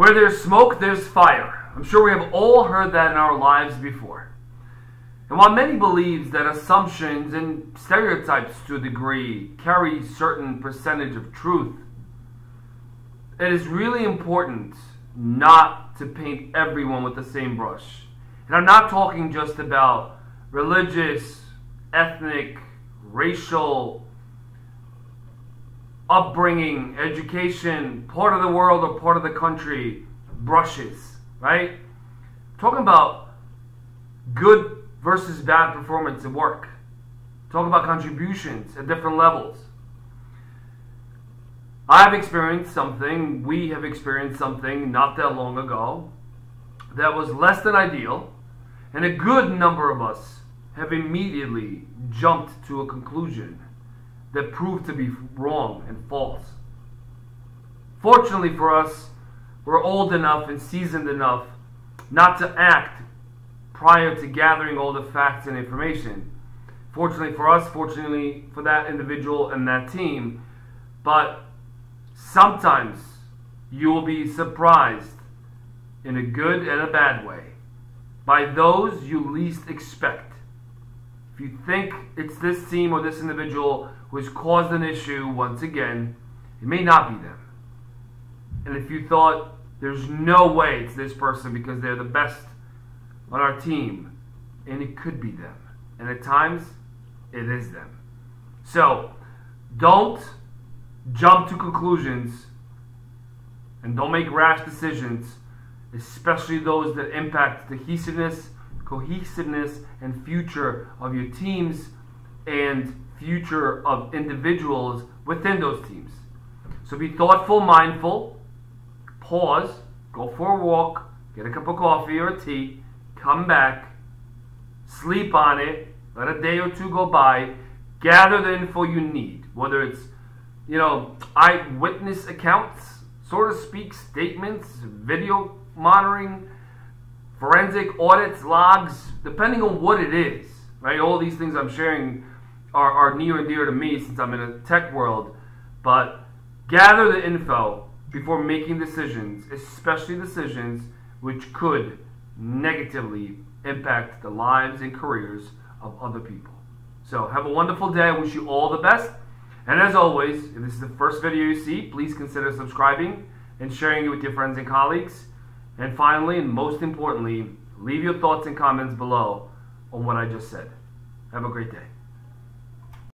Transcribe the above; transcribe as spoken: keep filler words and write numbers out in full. Where there's smoke, there's fire. I'm sure we have all heard that in our lives before. And while many believe that assumptions and stereotypes to a degree carry a certain percentage of truth, it is really important not to paint everyone with the same brush. And I'm not talking just about religious, ethnic, racial, upbringing, education, part of the world or part of the country, brushes, right? Talking about good versus bad performance at work. Talking about contributions at different levels. I've experienced something, we have experienced something not that long ago that was less than ideal, and a good number of us have immediately jumped to a conclusion that proved to be wrong and false. Fortunately for us, we're old enough and seasoned enough not to act prior to gathering all the facts and information. Fortunately for us, fortunately for that individual and that team, but sometimes you will be surprised in a good and a bad way by those you least expect. If you think it's this team or this individual who has caused an issue, once again, it may not be them. And if you thought there's no way it's this person because they're the best on our team, and it could be them. And at times, it is them. So, don't jump to conclusions and don't make rash decisions, especially those that impact the cohesiveness, cohesiveness and future of your teams and future of individuals within those teams. So be thoughtful, mindful, pause, go for a walk, get a cup of coffee or tea, come back, sleep on it, let a day or two go by, gather the info you need, whether it's, you know, eyewitness accounts, sort of speak, statements, video monitoring, forensic audits, logs, depending on what it is, right? All these things I'm sharing Are, are near and dear to me since I'm in a tech world, but gather the info before making decisions, especially decisions which could negatively impact the lives and careers of other people. So have a wonderful day. I wish you all the best. And as always, if this is the first video you see, please consider subscribing and sharing it with your friends and colleagues. And finally, and most importantly, leave your thoughts and comments below on what I just said. Have a great day.